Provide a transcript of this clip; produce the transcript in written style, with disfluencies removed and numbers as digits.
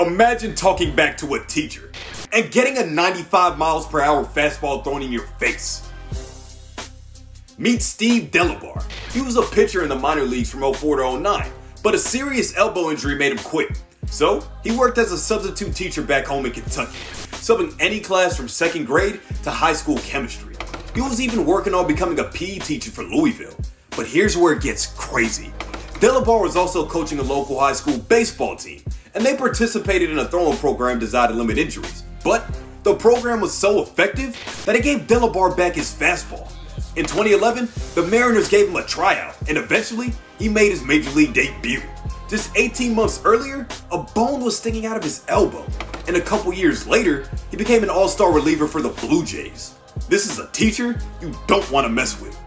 Imagine talking back to a teacher and getting a 95 miles per hour fastball thrown in your face. Meet Steve Delabar. He was a pitcher in the minor leagues from 04 to 09, but a serious elbow injury made him quit. So he worked as a substitute teacher back home in Kentucky, subbing any class from second grade to high school chemistry. He was even working on becoming a PE teacher for Louisville. But here's where it gets crazy. Delabar was also coaching a local high school baseball team, and they participated in a throwing program designed to limit injuries. But the program was so effective that it gave Delabar back his fastball. In 2011, the Mariners gave him a tryout, and eventually, he made his major league debut. Just 18 months earlier, a bone was sticking out of his elbow, and a couple years later, he became an all-star reliever for the Blue Jays. This is a teacher you don't want to mess with.